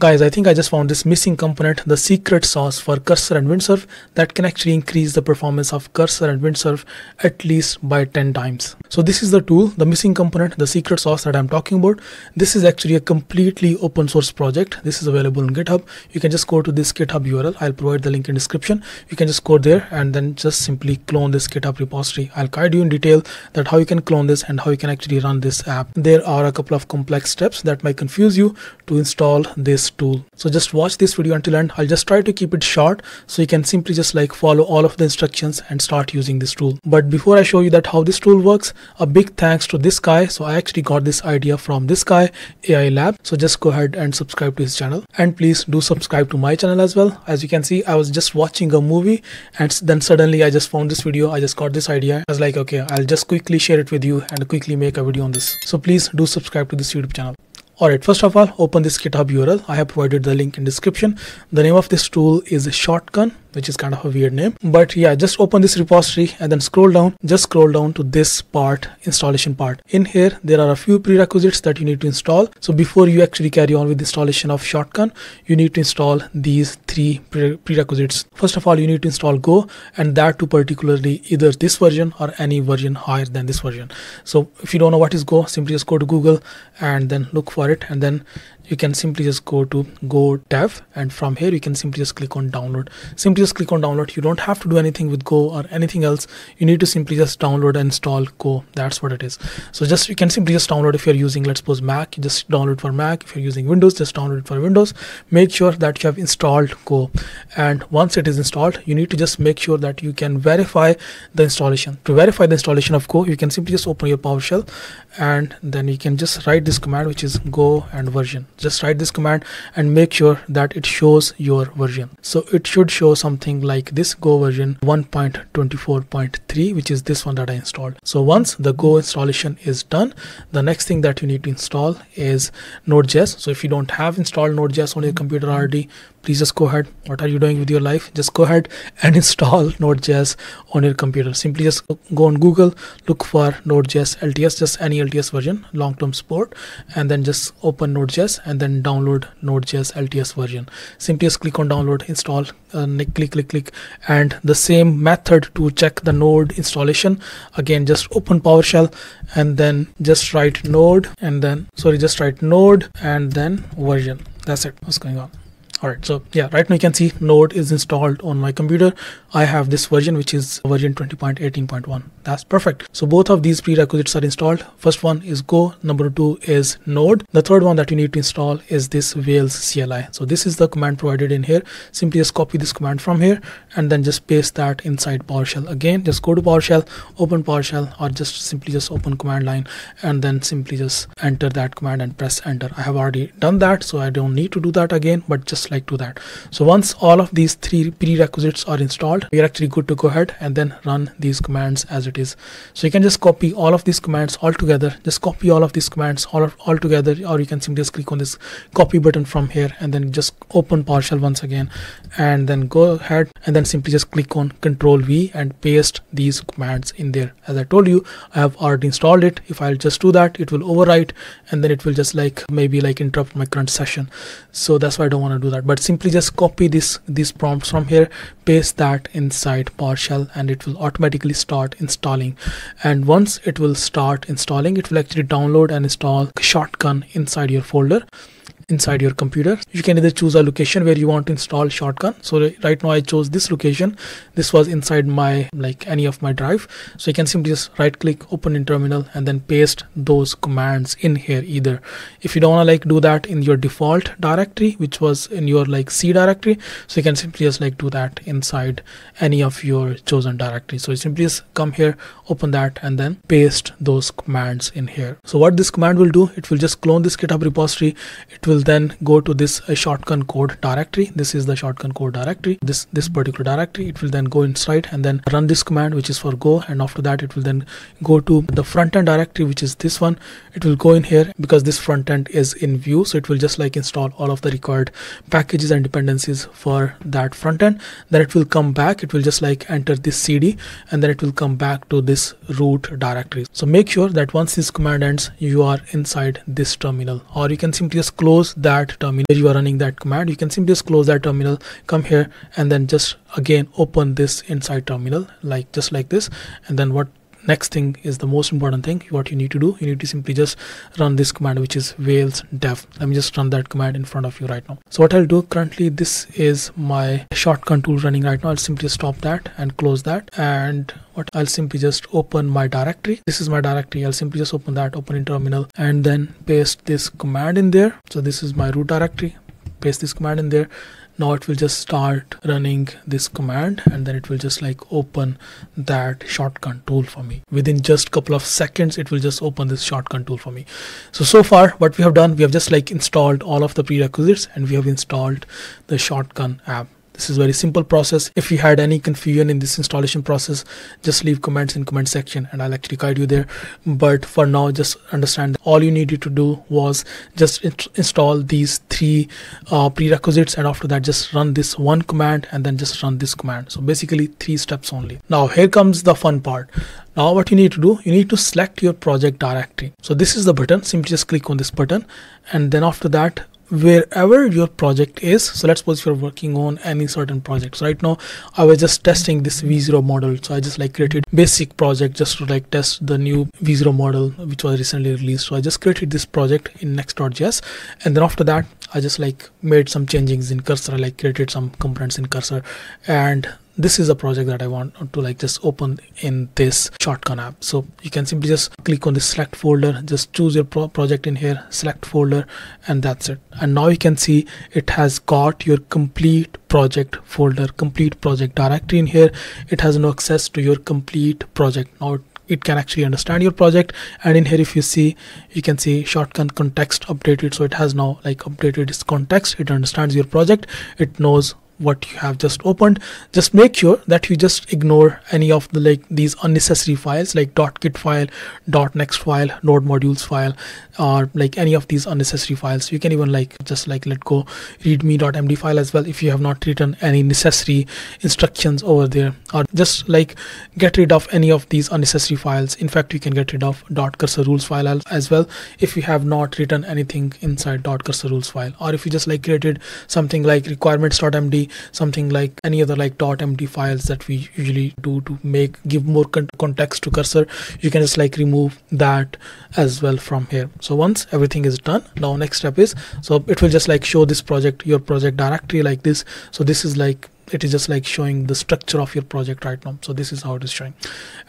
Guys, I think I just found this missing component, the secret sauce for Cursor and Windsurf that can actually increase the performance of Cursor and Windsurf at least by 10 times. So this is the tool, the missing component, the secret sauce that I'm talking about. This is actually a completely open source project. This is available on GitHub. You can just go to this GitHub URL. I'll provide the link in description. You can just go there and then just simply clone this GitHub repository. I'll guide you in detail that how you can clone this and how you can actually run this app. There are a couple of complex steps that might confuse you to install this tool. So just watch this video until end. I'll just try to keep it short so you can simply just like follow all of the instructions and start using this tool. But before I show you that how this tool works, a big thanks to this guy. So I actually got this idea from this guy, AI Lab. So just go ahead and subscribe to his channel, and please do subscribe to my channel as well. As you can see, I was just watching a movie and then suddenly I just found this video. I just got this idea. I was like, okay, I'll just quickly share it with you and quickly make a video on this. So please do subscribe to this YouTube channel. Alright, first of all, open this GitHub URL. I have provided the link in description. The name of this tool is Shotgun, which is kind of a weird name. But yeah, just open this repository and then scroll down. Just scroll down to this part, installation part. In here, there are a few prerequisites that you need to install. So before you actually carry on with the installation of Shotgun, you need to install these three prerequisites. First of all, you need to install Go, and that too particularly either this version or any version higher than this version. So if you don't know what is Go, simply just go to Google and then look for it, and then you can simply just go to Go dev, and from here you can simply just click on download. Simply just click on download. You don't have to do anything with Go or anything else. You need to simply just download and install Go. That's what it is. So just you can simply just download. If you're using, let's suppose, Mac, you just download for Mac. If you're using Windows, just download it for Windows. Make sure that you have installed Go, and once it is installed, you need to just make sure that you can verify the installation. To verify the installation of Go, you can simply just open your PowerShell, and then you can just write this command, which is Go and version. Just write this command and make sure that it shows your version. So it should show something like this, Go version 1.24.3, which is this one that I installed. So once the Go installation is done, the next thing that you need to install is Node.js. So if you don't have installed Node.js on your computer already, please just go ahead. What are you doing with your life? Just go ahead and install Node.js on your computer. Simply just go on Google, look for Node.js LTS, just any LTS version, long-term support, and then just open Node.js and then download Node.js LTS version. Simply just click on download, install, click, and the same method to check the Node installation. Again, just open PowerShell and then just write Node and then, sorry, just write Node and then version. That's it. What's going on? Alright, so yeah, right now you can see Node is installed on my computer. I have this version, which is version 20.18.1. That's perfect. So both of these prerequisites are installed. First one is Go, number two is Node. The third one that you need to install is this VLS CLI. So this is the command provided in here. Simply just copy this command from here and then just paste that inside PowerShell. Again, just go to PowerShell, open PowerShell, or just simply just open command line and then simply just enter that command and press enter. I have already done that, so I don't need to do that again, but just like to that. So once all of these three prerequisites are installed, we are actually good to go ahead and then run these commands as it is. So you can just copy all of these commands all together, just copy all of these commands all together, or you can simply just click on this copy button from here and then just open PowerShell once again and then go ahead and then simply just click on Control V and paste these commands in there. As I told you, I have already installed it. If I'll just do that, it will overwrite and then it will just like maybe like interrupt my current session. So that's why I don't want to do that. But simply just copy these prompts from here, paste that inside PowerShell, and it will automatically start installing. And once it will start installing, it will actually download and install Shotgun inside your folder, inside your computer. You can either choose a location where you want to install Shotgun. So right now I chose this location. This was inside my, like, any of my drive. So you can simply just right click, open in terminal, and then paste those commands in here either. If you don't want to like do that in your default directory, which was in your like C directory, so you can simply just like do that inside any of your chosen directory. So you simply just come here, open that, and then paste those commands in here. So what this command will do, it will just clone this GitHub repository. It will then go to this Shotgun Code directory. This is the Shotgun Code directory, this particular directory. It will then go inside and then run this command, which is for Go, and after that it will then go to the front end directory, which is this one. It will go in here because this front end is in Vue, so it will just like install all of the required packages and dependencies for that front end. Then it will come back, it will just like enter this cd, and then it will come back to this root directory. So make sure that once this command ends, you are inside this terminal, or you can simply just close close that terminal where you are running that command. You can simply just close that terminal, come here, and then just again open this inside terminal just like this. And then what next thing is the most important thing, what you need to do, you need to simply just run this command, which is Vls dev. Let me just run that command in front of you right now. So what I'll do, currently this is my shotgun tool running right now. I'll simply stop that and close that, and what I'll simply just open my directory. This is my directory. I'll simply just open that, open in terminal, and then paste this command in there. So this is my root directory, paste this command in there. Now it will just start running this command, and then it will just like open that shotgun tool for me. Within just a couple of seconds, it will just open this shotgun tool for me. So far what we have done, we have just like installed all of the prerequisites, and we have installed the shotgun app. This is a very simple process. If you had any confusion in this installation process, just leave comments in comment section and I'll actually guide you there. But for now, just understand that all you needed to do was just install these three prerequisites, and after that just run this one command and then just run this command. So basically 3 steps only. Now here comes the fun part. Now what you need to do, you need to select your project directory. So this is the button, simply just click on this button, and then after that, wherever your project is, so let's suppose you're working on any certain project. So right now I was just testing this v0 model, so I just like created basic project just to like test the new v0 model which was recently released. So I just created this project in Next.js, and then after that I just like made some changes in Cursor. I like created some components in Cursor, and this is a project that I want to like just open in this shotgun app. So you can simply just click on the select folder, just choose your project in here, select folder, and that's it. And now you can see it has got your complete project folder, complete project directory in here. It has no access to your complete project. Now it can actually understand your project, and in here if you see, you can see shotgun context updated. So it has now like updated its context. It understands your project. It knows what you have just opened. Just make sure that you just ignore any of the like these unnecessary files like .git file, .next file, node modules file, or like any of these unnecessary files. You can even like just like let go readme.md file as well if you have not written any necessary instructions over there, or just like get rid of any of these unnecessary files. In fact, you can get rid of .cursor rules file as well if you have not written anything inside .cursor rules file, or if you just like created something like requirements.md, something like any other like .md files that we usually do to give more context to Cursor. You can just like remove that as well from here. So once everything is done, now next step is, so it will just like show this project, your project directory like this. So this is like, it is just like showing the structure of your project right now. So this is how it is showing,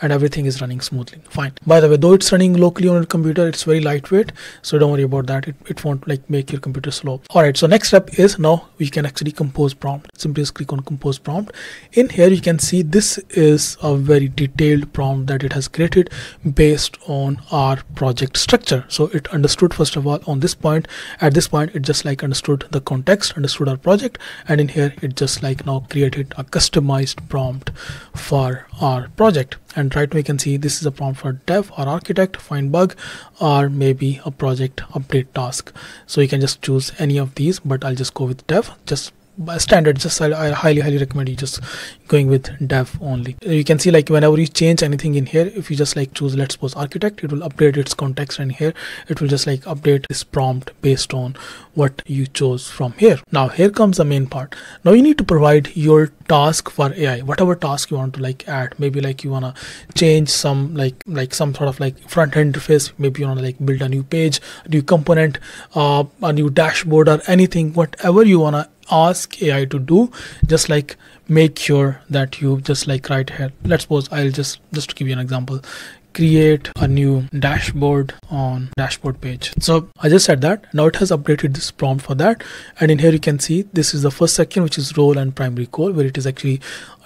and everything is running smoothly, fine. By the way, though it's running locally on your computer, it's very lightweight, so don't worry about that. It won't like make your computer slow. All right, so next step is, now we can actually compose prompt. Simply just click on compose prompt. In here you can see this is a very detailed prompt that it has created based on our project structure. So it understood, first of all, on this point, at this point it just like understood the context, understood our project, and in here it just like now created a customized prompt for our project. And right now you can see this is a prompt for dev or architect, find bug, or maybe a project update task. So you can just choose any of these, but I'll just go with dev. Just by standard, just I highly recommend you just going with dev only. You can see like whenever you change anything in here, if you just like choose, let's suppose architect, it will update its context, and here it will just like update this prompt based on what you chose from here. Now here comes the main part. Now you need to provide your task for AI, whatever task you want to like add. Maybe like you wanna change some like some sort of like front end interface. Maybe you wanna like build a new page, a new component, a new dashboard, or anything. Whatever you wanna ask AI to do, just like make sure that you just like right here, let's suppose I'll just to give you an example, create a new dashboard on dashboard page. So I just said that. Now it has updated this prompt for that, and in here you can see this is the first section, which is role and primary goal, where it is actually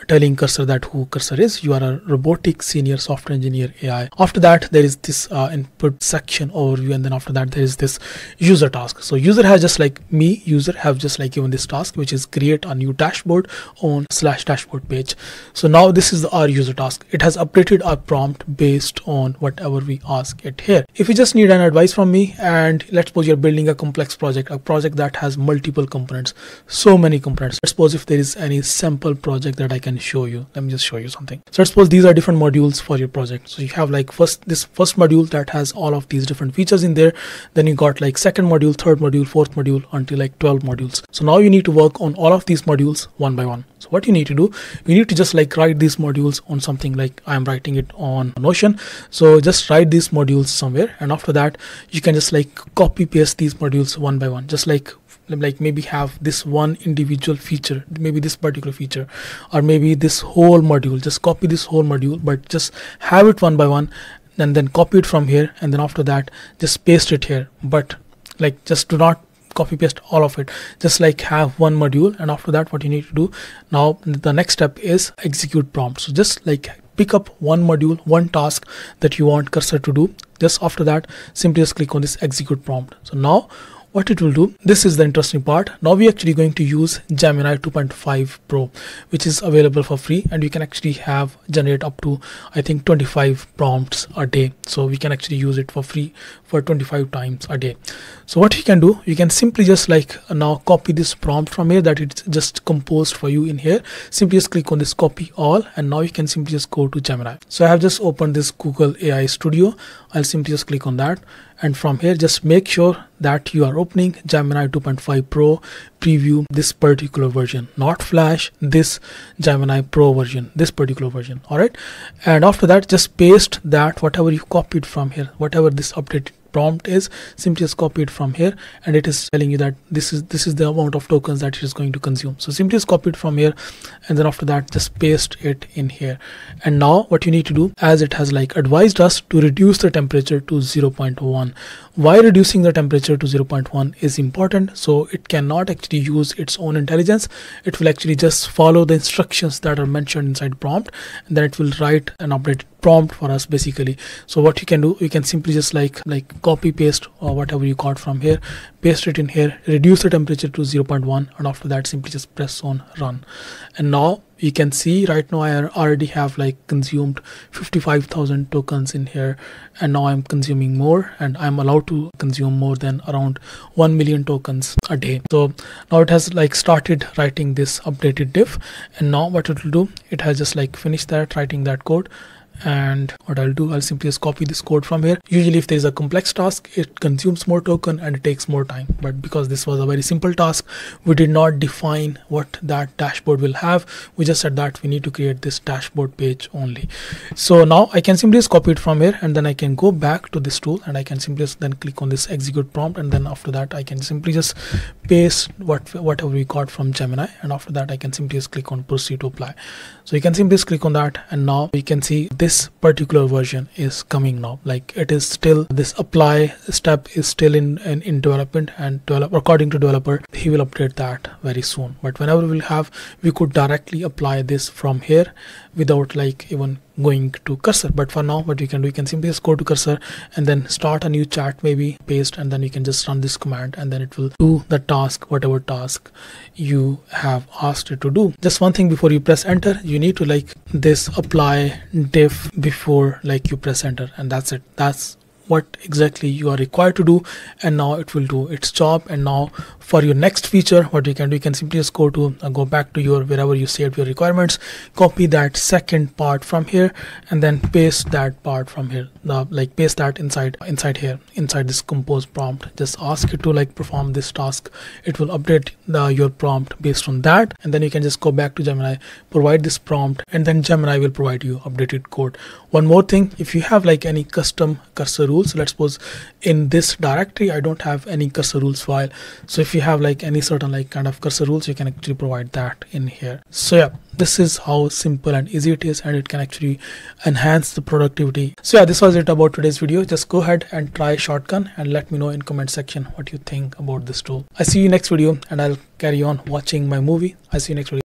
telling Cursor that who Cursor is. You are a robotic senior software engineer AI. After that there is this input section overview, and then after that there is this user task. So user has just like me, user have just like given this task, which is create a new dashboard on slash dashboard page. So now this is our user task. It has updated our prompt based on whatever we ask it here. If you just need an advice from me, and let's suppose you're building a complex project, a project that has multiple components, so many components. Let's suppose if there is any sample project that I can and show you. Let me just show you something. So let's suppose these are different modules for your project. So you have like this first module that has all of these different features in there. Then you got like second module, third module, fourth module, until like 12 modules. So now you need to work on all of these modules one by one. So what you need to do, you need to just like write these modules on something, like I'm writing it on Notion. So just write these modules somewhere, and after that you can just like copy paste these modules one by one. Just like maybe have this one individual feature, maybe this particular feature, or maybe this whole module. Just copy this whole module, but just have it one by one, and then copy it from here, and then after that just paste it here. But like just do not copy paste all of it, just like have one module. And after that what you need to do now, the next step is execute prompt. So just like pick up one module, one task that you want cursor to do. Just after that simply just click on this execute prompt. So now what it will do, this is the interesting part. Now we're actually going to use Gemini 2.5 Pro, which is available for free, and you can actually have generate up to I think 25 prompts a day. So we can actually use it for free for 25 times a day. So what you can do, you can simply just like now copy this prompt from here that it's just composed for you in here. Simply just click on this copy all, and now you can simply just go to Gemini. So I have just opened this Google AI Studio. I'll simply just click on that, and from here just make sure that you are opening Gemini 2.5 Pro preview, this particular version, not Flash, this Gemini Pro version, this particular version. All right, and after that just paste that whatever you copied from here, whatever this updated prompt is, simply just copy it from here, and it is telling you that this is the amount of tokens that it is going to consume. So simply just copy it from here, and then after that just paste it in here. And now what you need to do, as it has like advised us to reduce the temperature to 0.1. Why reducing the temperature to 0.1 is important? So it cannot actually use its own intelligence. It will actually just follow the instructions that are mentioned inside prompt, and then it will write an updated prompt for us basically. So what you can do, you can simply just like copy paste or whatever you got from here, paste it in here, reduce the temperature to 0.1, and after that simply just press on run. And now you can see right now I already have like consumed 55,000 tokens in here, and now I'm consuming more, and I'm allowed to consume more than around 1 million tokens a day. So now it has like started writing this updated diff, and now what it will do, it has just like finished that writing that code. And what I'll do, I'll simply just copy this code from here. Usually if there is a complex task, it consumes more token and it takes more time, but because this was a very simple task, we did not define what that dashboard will have. We just said that we need to create this dashboard page only. So now I can simply just copy it from here, and then I can go back to this tool, and I can simply just then click on this execute prompt, and then after that I can simply just paste whatever we got from Gemini, and after that I can simply just click on proceed to apply. So you can simply just click on that, and now you can see this particular version is coming now. Like it is still, this apply step is still in development, and according to developer he will update that very soon. But whenever we'll have, we could directly apply this from here without like even going to cursor. But for now what you can do, you can simply just go to cursor and then start a new chat, maybe paste, and then you can just run this command, and then it will do the task, whatever task you have asked it to do. Just one thing before you press enter, you need to like this apply diff before like you press enter, and that's it. That's what exactly you are required to do, and now it will do its job. And now for your next feature, what you can do, you can simply just go to go back to your wherever you saved your requirements, copy that second part from here, and then paste that part from here. Now like paste that inside here, inside this compose prompt. Just ask it to like perform this task. It will update your prompt based on that, and then you can just go back to Gemini, provide this prompt, and then Gemini will provide you updated code. One more thing, if you have like any custom cursor rules, let's suppose in this directory I don't have any cursor rules file, so if you have like any certain like kind of cursor rules, you can actually provide that in here. So yeah, this is how simple and easy it is, and it can actually enhance the productivity. So yeah, this was it about today's video. Just go ahead and try Shotgun, and let me know in comment section what you think about this tool. I see you next video, and I'll carry on watching my movie. I see you next video.